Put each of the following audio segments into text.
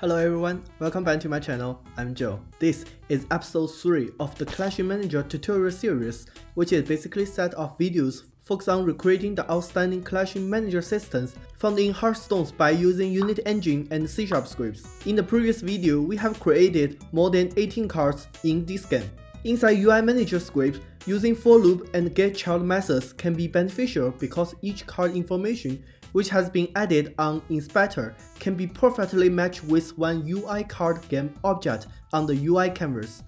Hello everyone, welcome back to my channel, I'm Joe. This is episode 3 of the Clash Manager tutorial series, which is basically a set of videos focused on recreating the outstanding Clash Manager systems found in Hearthstone by using Unity engine and C# scripts. In the previous video, we have created more than 18 cards in this game. Inside UI Manager script, using for loop and getChild methods can be beneficial because each card information which has been added on Inspector can be perfectly matched with one UI card game object on the UI canvas.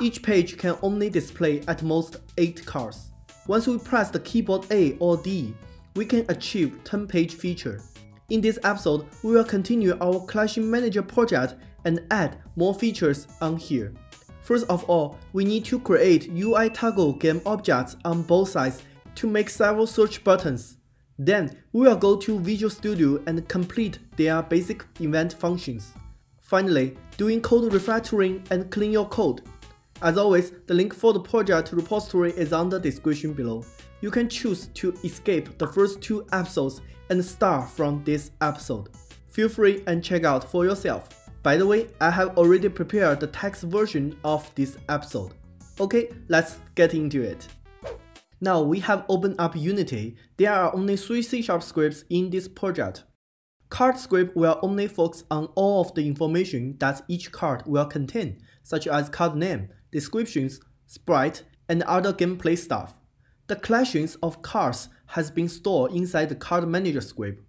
Each page can only display at most 8 cards. Once we press the keyboard A or D, we can achieve 10 page feature. In this episode, we will continue our Clash Manager project and add more features on here. First of all, we need to create UI toggle game objects on both sides to make several search buttons. Then, we will go to Visual Studio and complete their basic event functions. Finally, doing code refactoring and clean your code. As always, the link for the project repository is on the description below. You can choose to escape the first 2 episodes and start from this episode. Feel free and check out for yourself. By the way, I have already prepared the text version of this episode. Okay, let's get into it. Now we have opened up Unity. There are only 3 C# scripts in this project. Card script will only focus on all of the information that each card will contain, such as card name, descriptions, sprite, and other gameplay stuff. The collections of cards has been stored inside the Card Manager script.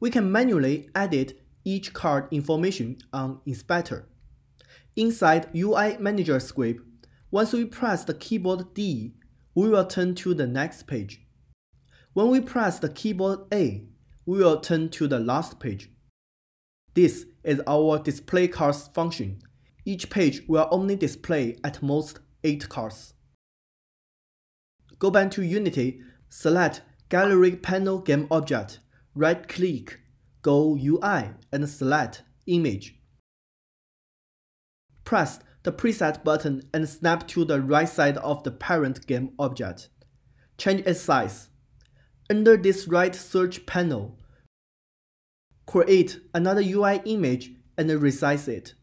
We can manually edit each card information on Inspector. Inside UI Manager script, once we press the keyboard D, we will turn to the next page. When we press the keyboard A, we will turn to the last page. This is our display cards function. Each page will only display at most 8 cards. Go back to Unity, select Gallery Panel Game Object, right-click, go UI, and select Image. Press the preset button and snap to the right side of the parent game object. Change its size. Under this right search panel, create another UI image and resize it.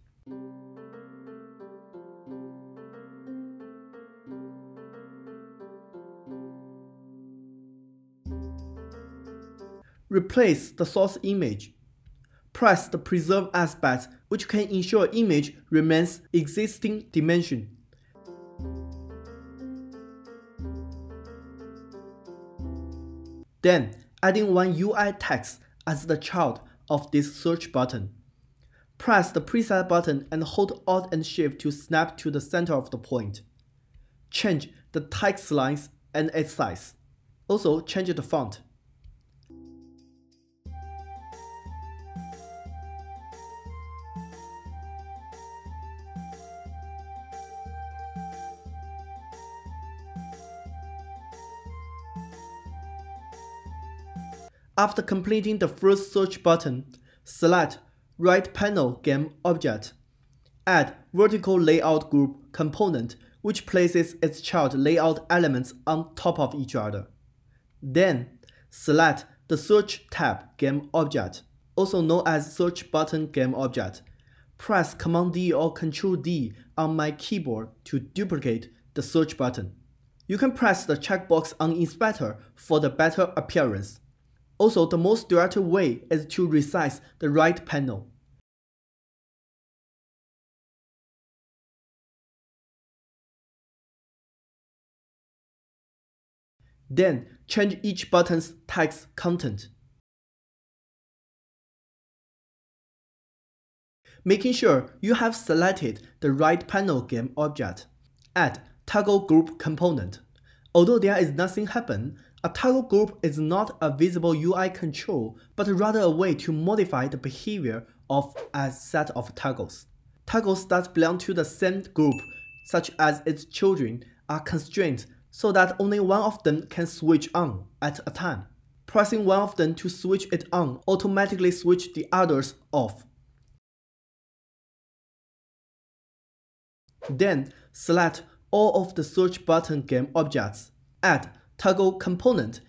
Replace the source image. Press the preserve aspect, which can ensure image remains existing dimension. Then, adding one UI text as the child of this search button. Press the preset button and hold Alt and Shift to snap to the center of the point. Change the text lines and its size. Also, change the font. After completing the first search button, select Right Panel Game Object. Add Vertical Layout Group component, which places its child layout elements on top of each other. Then, select the Search tab Game Object, also known as Search Button Game Object. Press Command D or Control D on my keyboard to duplicate the search button. You can press the checkbox on Inspector for the better appearance. Also, the most direct way is to resize the right panel. Then, change each button's text content, making sure you have selected the right panel game object. Add Toggle Group component. Although there is nothing happen, a toggle group is not a visible UI control, but rather a way to modify the behavior of a set of toggles. Toggles that belong to the same group, such as its children, are constrained so that only one of them can switch on at a time. Pressing one of them to switch it on automatically switches the others off. Then, select all of the search button game objects. Add toggle component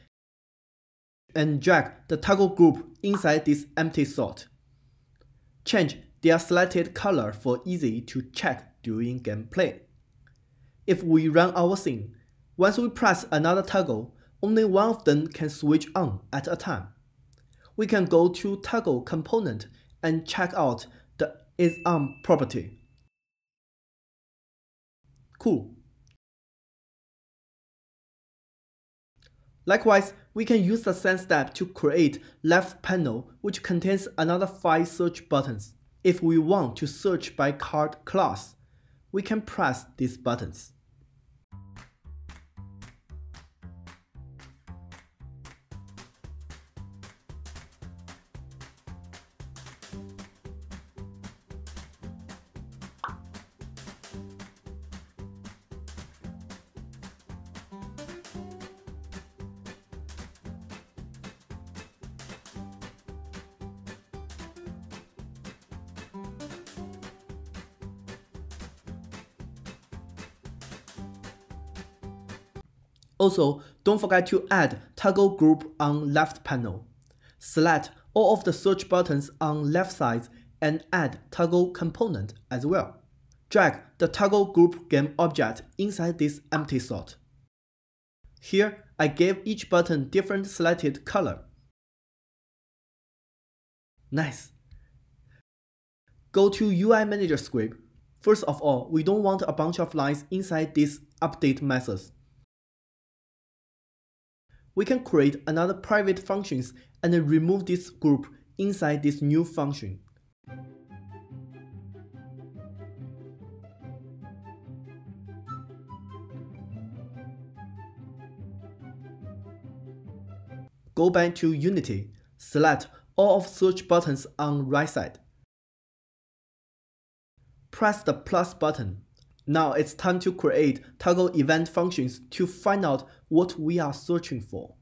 and drag the toggle group inside this empty slot. Change They are selected color for easy to check during gameplay. If we run our thing, once we press another toggle, only one of them can switch on at a time. We can go to Toggle component and check out the isOn property. Cool. Likewise, we can use the same step to create left panel, which contains another 5 search buttons. If we want to search by card class, we can press these buttons. Also, don't forget to add Toggle Group on left panel. Select all of the search buttons on left side and add Toggle component as well. Drag the Toggle Group game object inside this empty slot. Here, I gave each button different selected color. Nice. Go to UI Manager script. First of all, we don't want a bunch of lines inside these update methods. We can create another private functions and remove this group inside this new function. Go back to Unity, select all of search buttons on right side. Press the plus button. Now it's time to create toggle event functions to find out what we are searching for.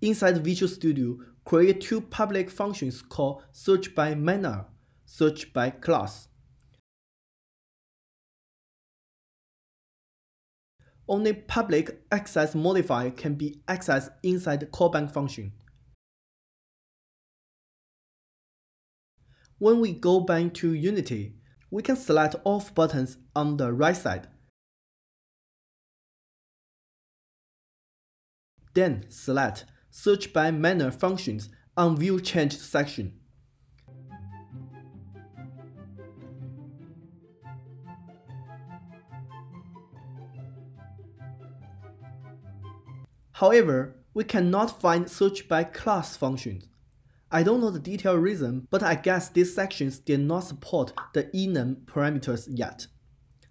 Inside Visual Studio, create two public functions called SearchByMana, SearchByClass. Only public access modifier can be accessed inside the callback function. When we go back to Unity, we can select all buttons on the right side. Then select Search by Manner functions on View Change section. However, we cannot find Search by Class functions. I don't know the detailed reason, but I guess these sections did not support the enum parameters yet.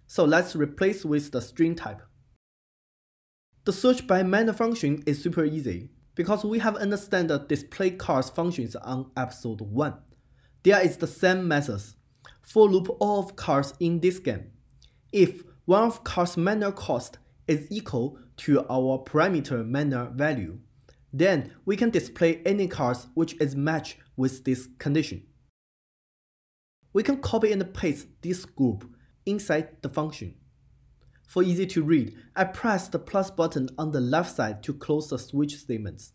So let's replace with the string type. The search by manner function is super easy, because we have understood the display cards functions on episode 1. There is the same methods. For loop all of cards in this game. If one of cards manner cost is equal to our parameter manner value, then we can display any cards which is matched with this condition. We can copy and paste this group inside the function. For easy to read, I press the plus button on the left side to close the switch statements.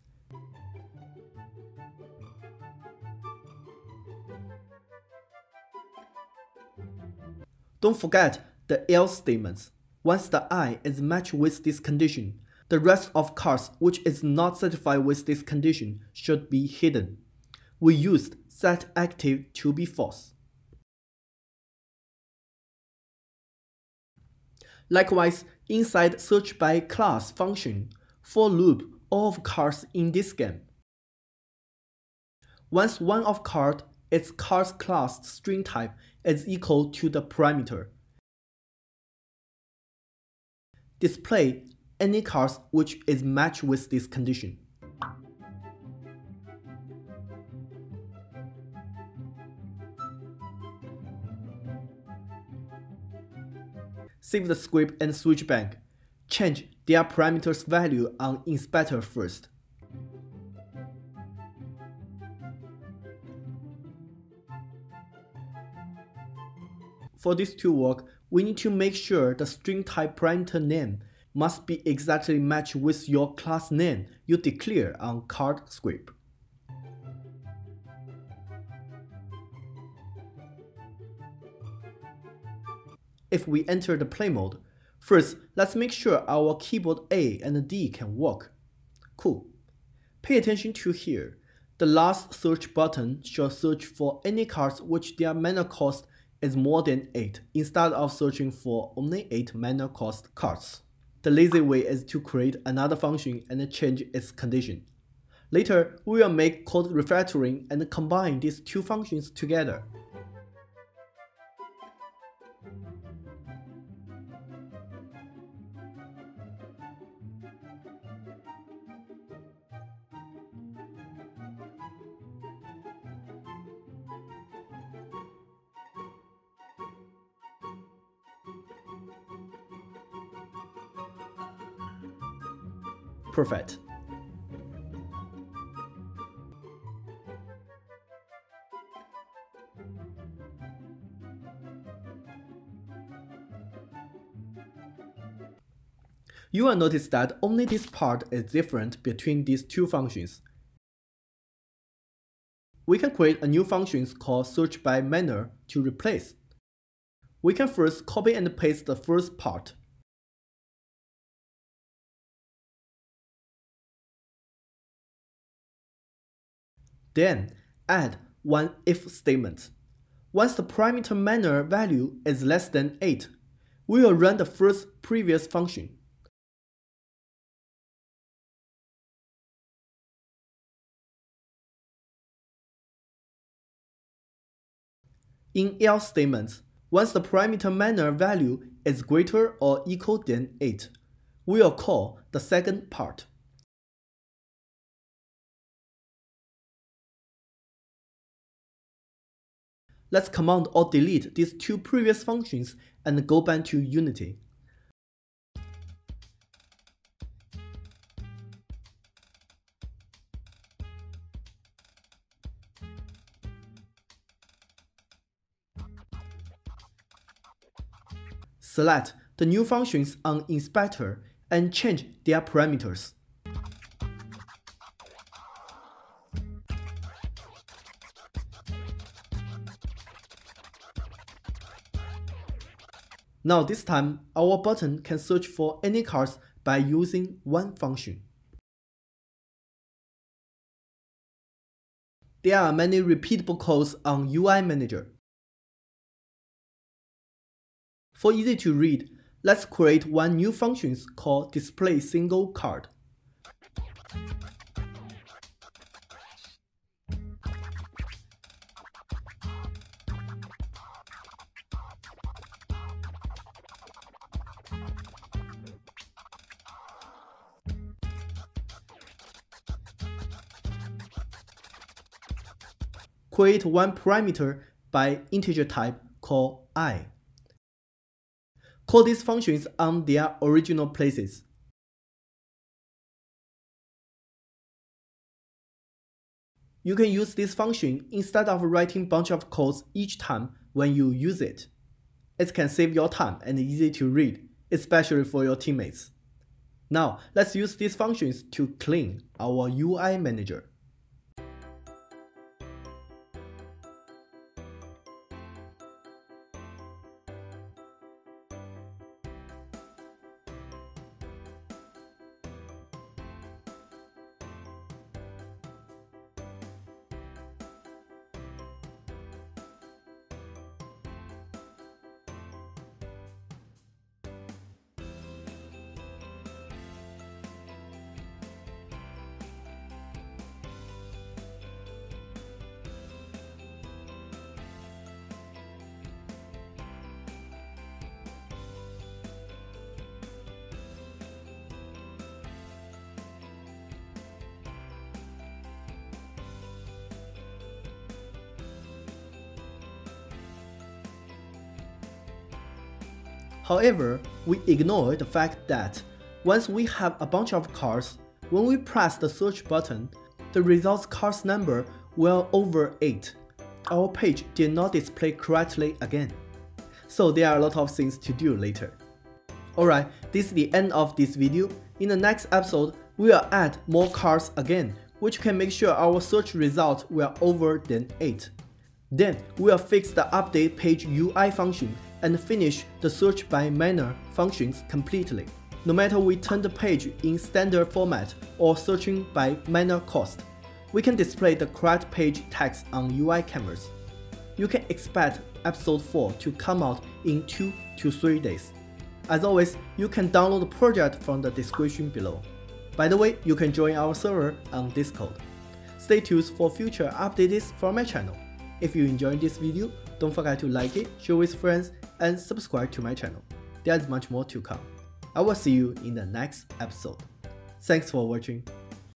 Don't forget the else statements. Once the I is matched with this condition, the rest of cards which is not satisfied with this condition should be hidden. We used set active to be false. Likewise, inside search by class function, for loop all of cards in this game. Once one of card, its card's class string type is equal to the parameter. Display any cards which is matched with this condition. Save the script and switch back. Change their parameters value on Inspector first. For this to work, we need to make sure the string type parameter name must be exactly matched with your class name you declare on card script. if we enter the play mode. First, let's make sure our keyboard A and D can work. Cool. Pay attention to here. The last search button should search for any cards which their mana cost is more than 8, instead of searching for only 8 mana cost cards. The lazy way is to create another function and change its condition. Later, we will make code refactoring and combine these two functions together. Perfect. You will notice that only this part is different between these two functions. We can create a new function called SearchByMana to replace. We can first copy and paste the first part. Then, add one if statement. Once the parameter mana value is less than 8, we will run the first previous function. In else statement, once the parameter mana value is greater or equal than 8, we will call the second part. Let's command or delete these two previous functions and go back to Unity. Select the new functions on Inspector and change their parameters. Now this time, our button can search for any cards by using one function. There are many repeatable codes on UI Manager. For easy to read, let's create one new function called DisplaySingleCard. Create one parameter by integer type called I. Call these functions on their original places. You can use this function instead of writing a bunch of codes each time when you use it. It can save your time and easy to read, especially for your teammates. Now let's use these functions to clean our UI manager. However, we ignore the fact that once we have a bunch of cards, when we press the search button, the results cards number will over 8. Our page did not display correctly again. So there are a lot of things to do later. Alright, this is the end of this video. In the next episode, we will add more cards again, which can make sure our search results were over than 8. Then, we will fix the update page UI function and finish the search by manner functions completely, no matter we turn the page in standard format or searching by manner cost. We can display the correct page text on UI canvas. You can expect episode 4 to come out in 2 to 3 days. As always, you can download the project from the description below. By the way, you can join our server on Discord. Stay tuned for future updates from my channel. If you enjoyed this video, don't forget to like it, share with friends, and subscribe to my channel. There is much more to come. I will see you in the next episode. Thanks for watching.